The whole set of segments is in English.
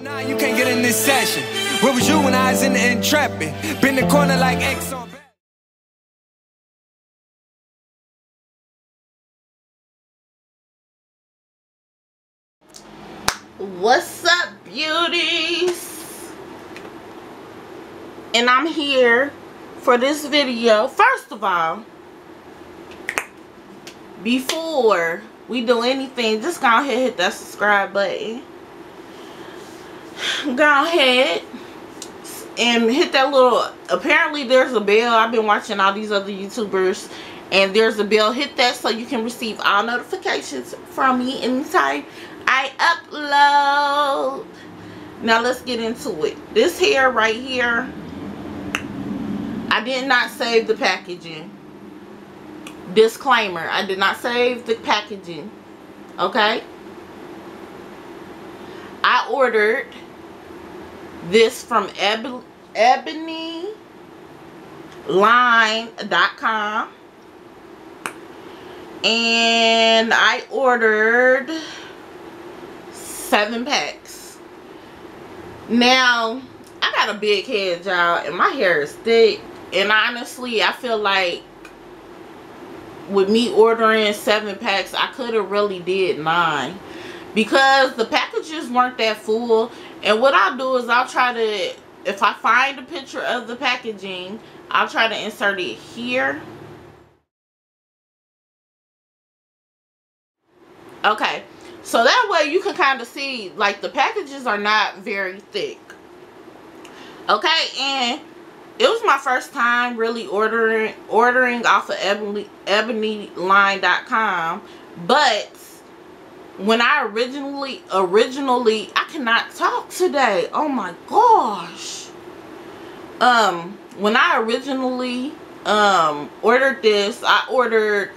Nah, you can't get in this session. Where was you when I was in the Intrepid? Been the corner like X on What's up, beauties? And I'm here for this video. First of all, before we do anything, just go ahead and hit that subscribe button. Go ahead and hit that little, apparently there's a bell. I've been watching all these other YouTubers and there's a bell. Hit that so you can receive all notifications from me anytime I upload. Now let's get into it. This hair right here, I did not save the packaging. Disclaimer, I did not save the packaging. Okay, I ordered this from ebonyline.com and I ordered 7 packs. Now I got a big head, y'all, and my hair is thick, and honestly I feel like with me ordering 7 packs I could have really did 9 because the packages weren't that full. And what I'll do is I'll try to, if I find a picture of the packaging, I'll try to insert it here. Okay, so that way you can kind of see, like, the packages are not very thick. Okay, and it was my first time really ordering off of ebonyline.com, but when I originally, I cannot talk today. Oh my gosh. When I originally ordered this, I ordered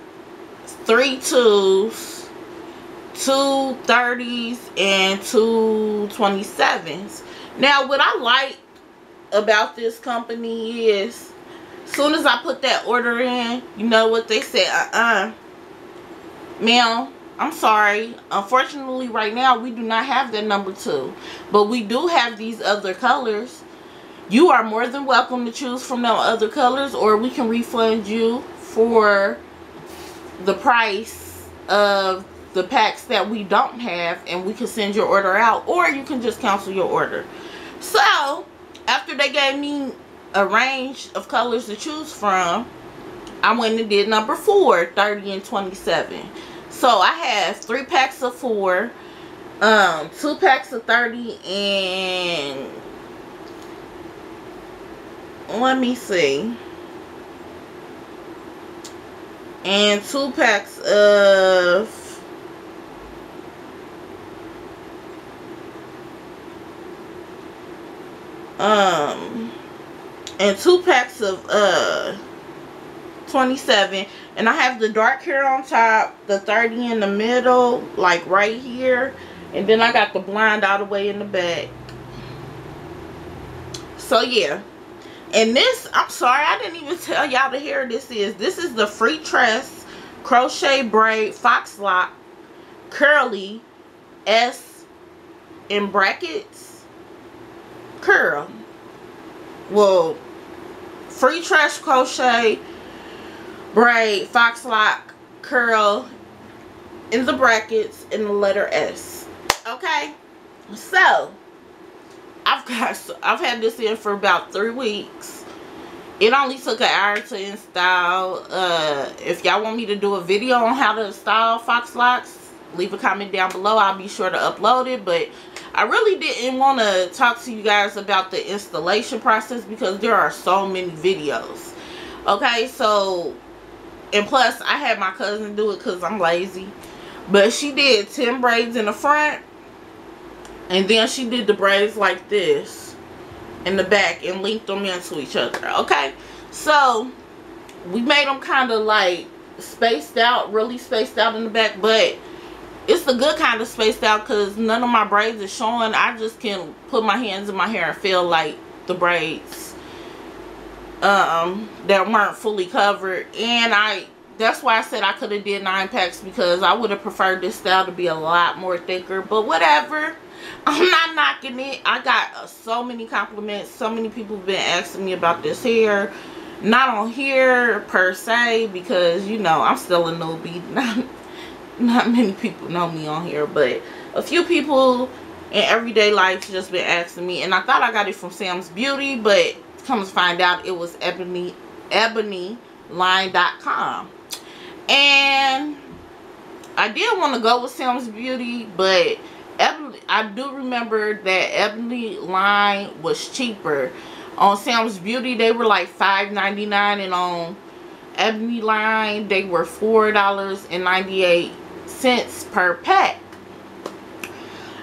3 2s, 2 30s, and 2 27s. Now, what I like about this company is, as soon as I put that order in, you know what they said? Ma'am, I'm sorry, unfortunately right now we do not have that number 2, but we do have these other colors. You are more than welcome to choose from those other colors, or we can refund you for the price of the packs that we don't have, and we can send your order out, or you can just cancel your order. So after they gave me a range of colors to choose from, I went and did number 4, 30 and 27. So I have 3 packs of 4, 2 packs of 30, and let me see, and 2 packs of 27. And I have the dark hair on top, the 30 in the middle, like right here, and then I got the blonde all the way in the back. So yeah, and this, I'm sorry, I didn't even tell y'all the hair this is the FreeTress crochet braid fox lock curly S in brackets curl. Well, FreeTress crochet braid fox lock curl in the brackets in the letter S. Okay, so I've had this in for about 3 weeks. It only took 1 hour to install. If y'all want me to do a video on how to install fox locks, leave a comment down below. I'll be sure to upload it, but I really didn't want to talk to you guys about the installation process because there are so many videos. Okay, so, and plus, I had my cousin do it because I'm lazy. But she did 10 braids in the front. And then she did the braids like this in the back and linked them into each other. Okay. So, we made them kind of like spaced out, really spaced out in the back. But it's a good kind of spaced out because none of my braids are showing. I just can put my hands in my hair and feel like the braids that weren't fully covered. And that's why I said I could have did 9 packs, because I would have preferred this style to be a lot more thicker, but whatever. I'm not knocking it. I got so many compliments. So many people have been asking me about this hair. Not on here per se, because you know I'm still a newbie. Not many people know me on here, but a few people in everyday life just been asking me, and I thought I got it from Sam's Beauty, but come to find out it was ebonyline.com. and I did want to go with Sam's Beauty, but I do remember that Ebony Line was cheaper. On Sam's Beauty they were like $5.99, and on Ebony Line they were $4.98 per pack.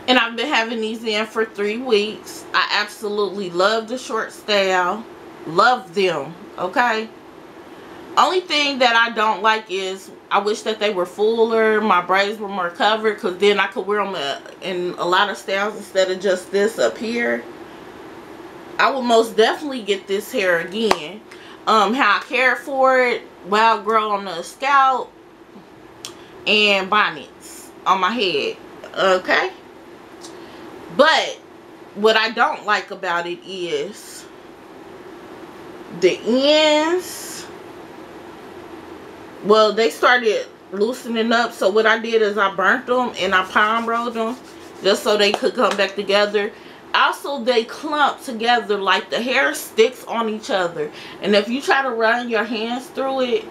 And I've been having these in for 3 weeks. I absolutely love the short style. Love them. Okay. Only thing that I don't like is I wish that they were fuller. My braids were more covered, because then I could wear them in a lot of styles instead of just this up here. I will most definitely get this hair again. How I care for it, wild grow on the scalp, and bonnets on my head. Okay. But what I don't like about it is the ends. Well, they started loosening up. So what I did is I burnt them and I palm rolled them just so they could come back together. Also, they clump together, like the hair sticks on each other. And if you try to run your hands through it,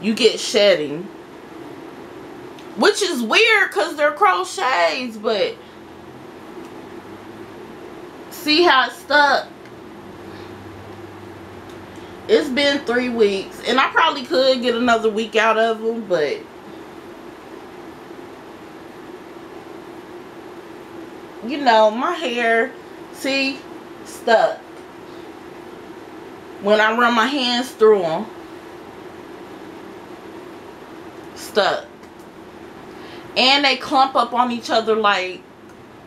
you get shedding. Which is weird because they're crochets, but see how it's stuck? It's been 3 weeks, and I probably could get another week out of them, but you know, my hair, see, stuck when I run my hands through them. Stuck. And they clump up on each other like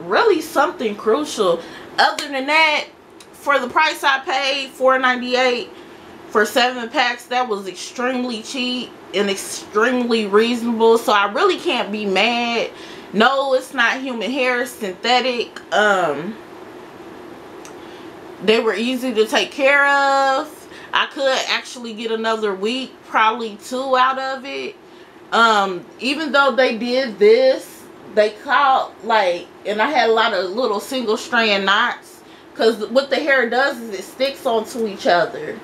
really something crucial. Other than that, for the price I paid, $4.98 for 7 packs, that was extremely cheap and extremely reasonable. So I really can't be mad. No, it's not human hair, it's synthetic. They were easy to take care of. I could actually get another week, probably 2 out of it. Even though they did this, they caught like, and I had a lot of little single strand knots, because what the hair does is it sticks onto each other,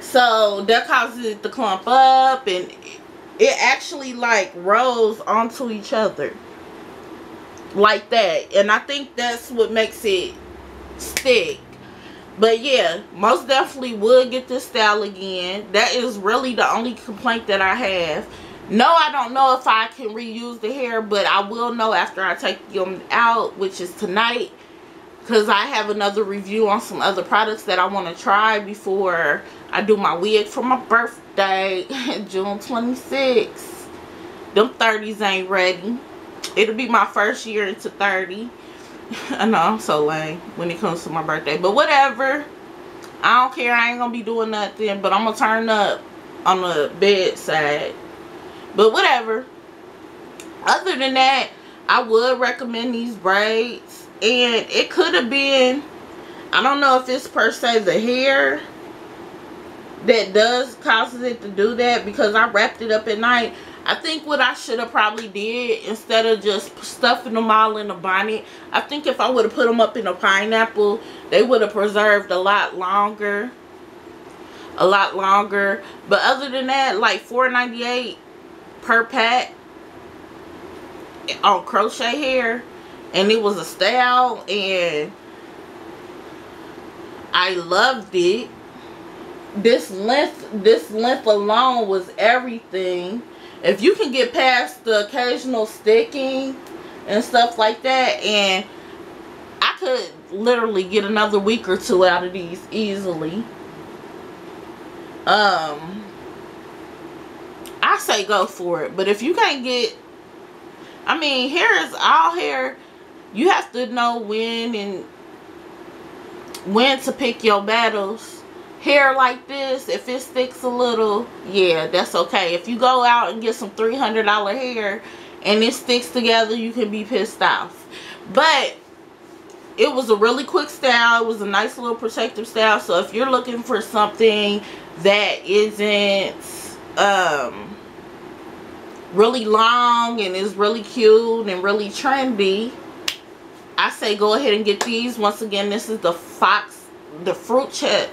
so that causes it to clump up, and it actually like rolls onto each other like that, and I think that's what makes it stick. But yeah, most definitely would get this style again. That is really the only complaint that I have. No, I don't know if I can reuse the hair, but I will know after I take them out, which is tonight, because I have another review on some other products that I want to try before I do my wig for my birthday, June 26th. Them 30s ain't ready. It'll be my first year into 30. I know, I'm so lame when it comes to my birthday, but whatever. I don't care. I ain't going to be doing nothing, but I'm going to turn up on the bedside. But whatever. Other than that, I would recommend these braids. And it could have been, I don't know if it's per se the hair that does causes it to do that, because I wrapped it up at night. I think what I should have probably did, instead of just stuffing them all in a bonnet, I think if I would have put them up in a pineapple, they would have preserved a lot longer. But other than that, like $4.98 per pack on crochet hair, and it was a style, and I loved it. This length alone was everything. If you can get past the occasional sticking and stuff like that, and I could literally get another week or 2 out of these easily. I say go for it. But if you can't get, I mean, hair is all hair. You have to know when to pick your battles. Hair like this, if it sticks a little, yeah, that's okay. If you go out and get some $300 hair and it sticks together, you can be pissed off. But it was a really quick style. It was a nice little protective style. So if you're looking for something that isn't really long and is really cute and really trendy, I say go ahead and get these. Once again, this is the Fox, the FreeTress.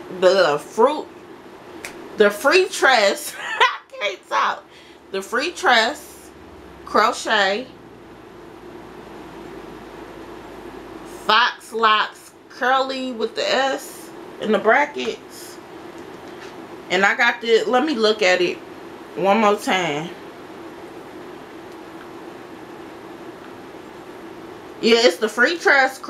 I can't talk. The FreeTress crochet Fox locks curly with the S in the brackets. And I got the, let me look at it one more time. Yeah, it's the FreeTress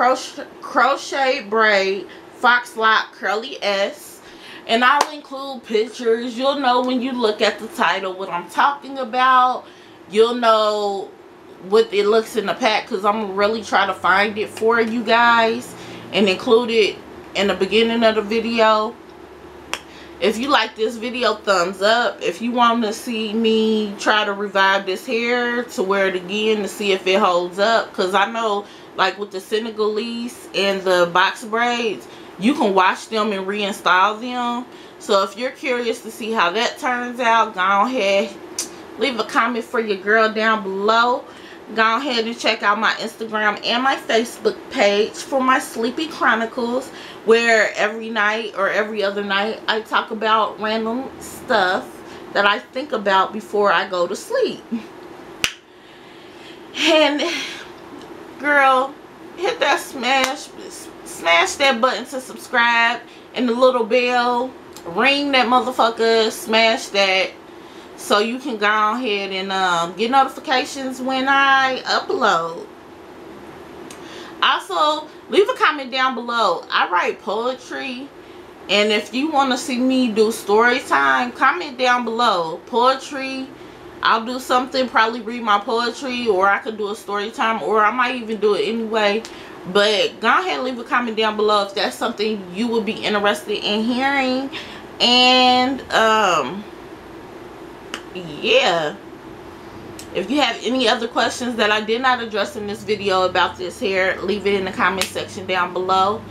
crochet braid Fox lock curly S, and I'll include pictures. You'll know when you look at the title what I'm talking about. You'll know what it looks in the pack, because I'm gonna really try to find it for you guys and include it in the beginning of the video. If you like this video, thumbs up. If you want to see me try to revive this hair, to wear it again to see if it holds up, because I know, like with the Senegalese and the box braids, you can wash them and reinstall them. So if you're curious to see how that turns out, go ahead, leave a comment for your girl down below. Go ahead and check out my Instagram and my Facebook page for my Sleepy Chronicles, where every night or every other night I talk about random stuff that I think about before I go to sleep. And girl, hit that smash that button to subscribe, and the little bell, ring that motherfucker, smash that, so you can go ahead and get notifications when I upload. Also, leave a comment down below. I write poetry, and if you want to see me do story time, comment down below. Poetry, I'll do something, probably read my poetry, or I could do a story time, or I might even do it anyway. But go ahead and leave a comment down below if that's something you would be interested in hearing. And yeah, if you have any other questions that I did not address in this video about this hair, leave it in the comment section down below.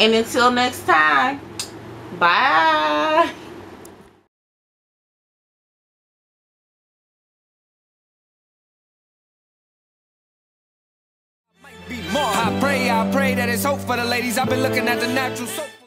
And until next time, bye. I pray that it's hope for the ladies. I've been looking at the natural soap.